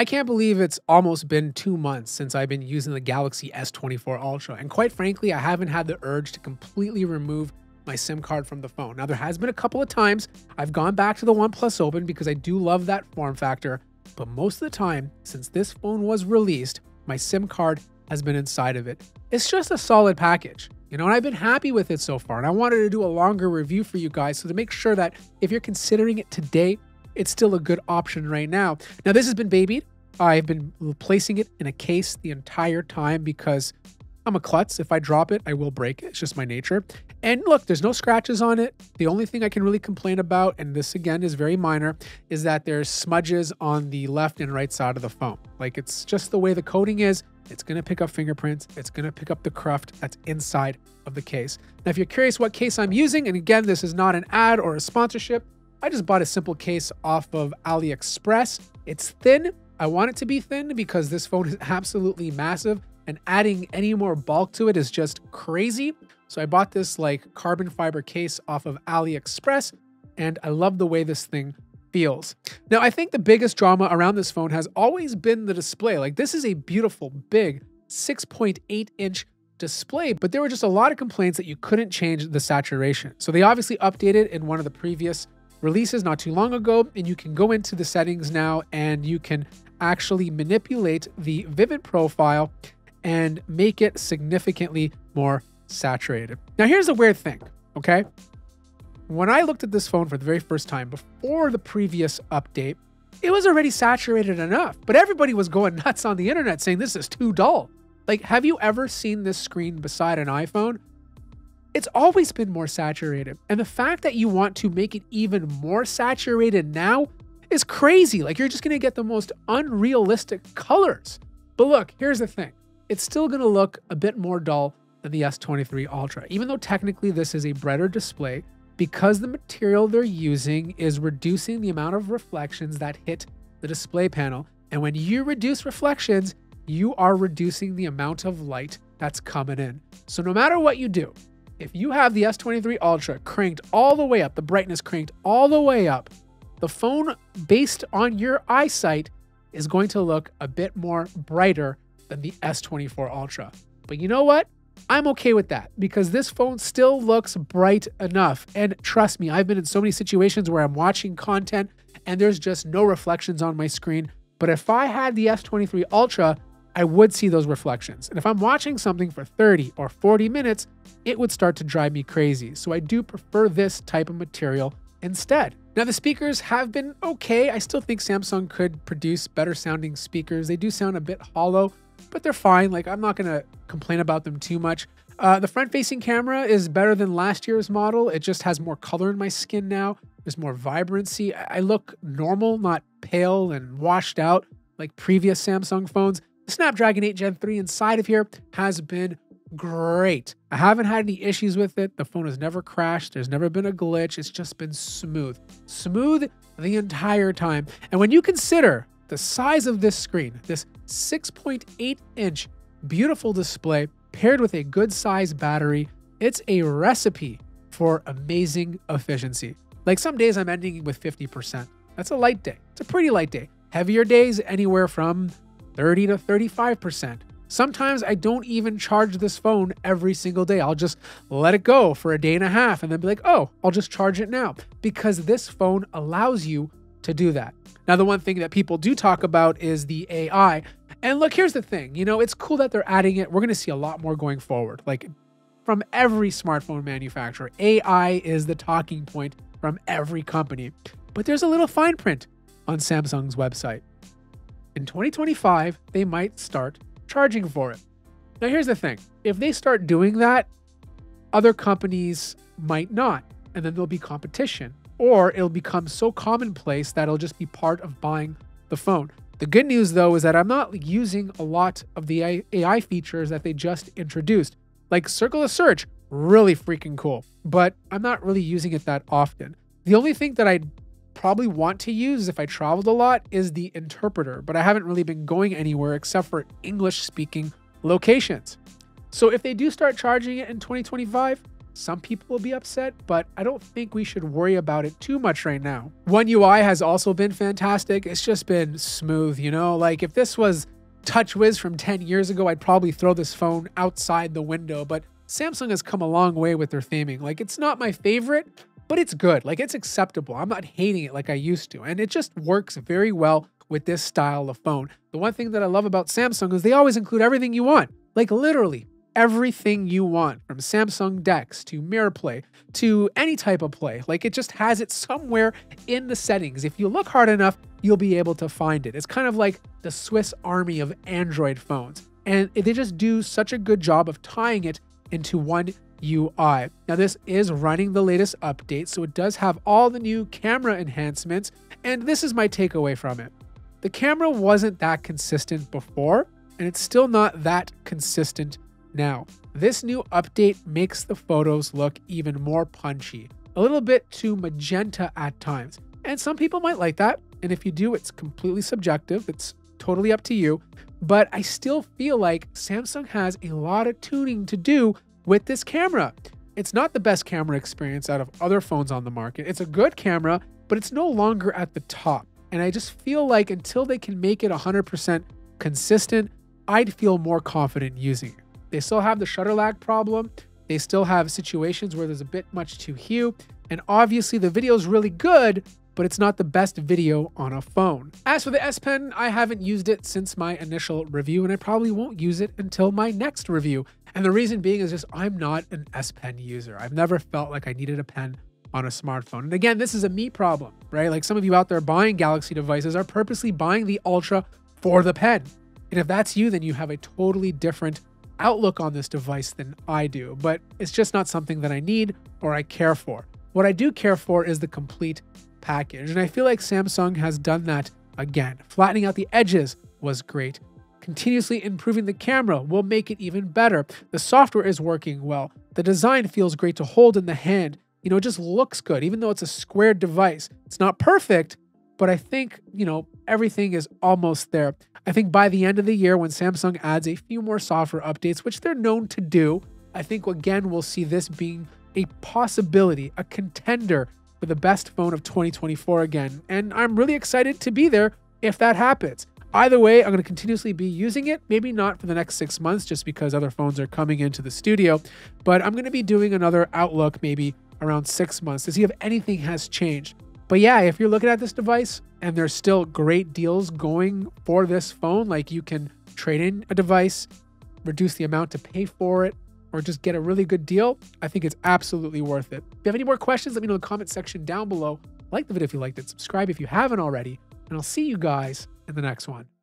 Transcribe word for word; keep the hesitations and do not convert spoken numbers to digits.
I can't believe it's almost been two months since I've been using the Galaxy S twenty-four Ultra, and quite frankly, I haven't had the urge to completely remove my SIM card from the phone. Now, there has been a couple of times I've gone back to the OnePlus Open because I do love that form factor, but most of the time, since this phone was released, my SIM card has been inside of it. It's just a solid package, you know, and I've been happy with it so far, and I wanted to do a longer review for you guys, so to make sure that if you're considering it today, it's still a good option right now. Now, this has been babied. I've been placing it in a case the entire time because I'm a klutz. If I drop it, I will break it. It's just my nature. And look, there's no scratches on it. The only thing I can really complain about, and this again is very minor, is that there's smudges on the left and right side of the phone. Like, it's just the way the coating is. It's going to pick up fingerprints. It's going to pick up the cruft that's inside of the case. Now, if you're curious what case I'm using, and again, this is not an ad or a sponsorship, I just bought a simple case off of AliExpress. It's thin. I want it to be thin because this phone is absolutely massive, and adding any more bulk to it is just crazy. So I bought this like carbon fiber case off of AliExpress, and I love the way this thing feels. Now, I think the biggest drama around this phone has always been the display. Like, this is a beautiful, big six point eight inch display, but there were just a lot of complaints that you couldn't change the saturation. So they obviously updated in one of the previous releases not too long ago, and you can go into the settings now and you can actually manipulate the vivid profile and make it significantly more saturated. Now, here's the weird thing, okay? When I looked at this phone for the very first time before the previous update, it was already saturated enough, but everybody was going nuts on the internet saying this is too dull. Like, have you ever seen this screen beside an iPhone? It's always been more saturated. And the fact that you want to make it even more saturated now is crazy. Like, you're just going to get the most unrealistic colors. But look, here's the thing. It's still going to look a bit more dull than the S twenty-three Ultra, even though technically this is a brighter display, because the material they're using is reducing the amount of reflections that hit the display panel. And when you reduce reflections, you are reducing the amount of light that's coming in. So no matter what you do, if you have the S twenty-three Ultra cranked all the way up, the brightness cranked all the way up, the phone, based on your eyesight, is going to look a bit more brighter than the S twenty-four Ultra. But you know what? I'm okay with that because this phone still looks bright enough. And trust me, I've been in so many situations where I'm watching content and there's just no reflections on my screen. But if I had the S twenty-three Ultra, I would see those reflections. And if I'm watching something for thirty or forty minutes, it would start to drive me crazy. So I do prefer this type of material instead. Now, the speakers have been okay. I still think Samsung could produce better sounding speakers. They do sound a bit hollow, but they're fine. Like, I'm not gonna complain about them too much. Uh, the front-facing camera is better than last year's model. It just has more color in my skin now. There's more vibrancy. I look normal, not pale and washed out like previous Samsung phones. The Snapdragon eight gen three inside of here has been great. I haven't had any issues with it. The phone has never crashed. There's never been a glitch. It's just been smooth. Smooth the entire time. And when you consider the size of this screen, this six point eight inch beautiful display paired with a good size battery, it's a recipe for amazing efficiency. Like, some days I'm ending with fifty percent. That's a light day. It's a pretty light day. Heavier days, anywhere from thirty to thirty-five percent. Sometimes I don't even charge this phone every single day. I'll just let it go for a day and a half and then be like, oh, I'll just charge it now, because this phone allows you to do that. Now, the one thing that people do talk about is the A I. And look, here's the thing, you know, it's cool that they're adding it. We're going to see a lot more going forward. Like, from every smartphone manufacturer, A I is the talking point from every company. But there's a little fine print on Samsung's website. In twenty twenty-five, they might start charging for it. Now, here's the thing. If they start doing that, other companies might not, and then there'll be competition, or it'll become so commonplace that it'll just be part of buying the phone. The good news, though, is that I'm not using a lot of the A I features that they just introduced. Like, Circle to Search, really freaking cool, but I'm not really using it that often. The only thing that I probably want to use if I traveled a lot is the interpreter, but I haven't really been going anywhere except for English speaking locations. So if they do start charging it in twenty twenty-five, some people will be upset, but I don't think we should worry about it too much right now. One U I has also been fantastic. It's just been smooth, you know? Like, if this was TouchWiz from ten years ago, I'd probably throw this phone outside the window, but Samsung has come a long way with their theming. Like, it's not my favorite, but it's good. Like, it's acceptable. I'm not hating it like I used to, and it just works very well with this style of phone. The one thing that I love about Samsung is they always include everything you want. Like, literally everything you want, from Samsung DeX to MirrorPlay to any type of play. Like, it just has it somewhere in the settings. If you look hard enough, you'll be able to find it. It's kind of like the Swiss army of Android phones. And they just do such a good job of tying it into one U I. Now, this is running the latest update, so it does have all the new camera enhancements. And this is my takeaway from it. The camera wasn't that consistent before, and it's still not that consistent now. This new update makes the photos look even more punchy, a little bit too magenta at times. And some people might like that. And if you do, it's completely subjective. It's totally up to you. But I still feel like Samsung has a lot of tuning to do with this camera. It's not the best camera experience out of other phones on the market. It's a good camera, but it's no longer at the top. And I just feel like until they can make it one hundred percent consistent, I'd feel more confident using it. They still have the shutter lag problem. They still have situations where there's a bit much too hue. And obviously the video is really good, but it's not the best video on a phone. As for the S Pen, I haven't used it since my initial review, and I probably won't use it until my next review. And the reason being is just I'm not an S Pen user. I've never felt like I needed a pen on a smartphone. And again, this is a me problem, right? Like, some of you out there buying Galaxy devices are purposely buying the Ultra for the pen. And if that's you, then you have a totally different outlook on this device than I do, but it's just not something that I need or I care for. What I do care for is the complete package, and I feel like Samsung has done that again. Flattening out the edges was great. Continuously improving the camera will make it even better. The software is working well. The design feels great to hold in the hand. You know, it just looks good, even though it's a squared device. It's not perfect, but I think, you know, everything is almost there. I think by the end of the year, when Samsung adds a few more software updates, which they're known to do, I think again we'll see this being a possibility, a contender for the best phone of twenty twenty-four again. And I'm really excited to be there if that happens. Either way, I'm going to continuously be using it. Maybe not for the next six months, just because other phones are coming into the studio, but I'm going to be doing another outlook maybe around six months to see if anything has changed. But yeah, if you're looking at this device and there's still great deals going for this phone, like you can trade in a device, reduce the amount to pay for it, or just get a really good deal, I think it's absolutely worth it. If you have any more questions, let me know in the comment section down below. Like the video if you liked it, subscribe if you haven't already, and I'll see you guys in the next one.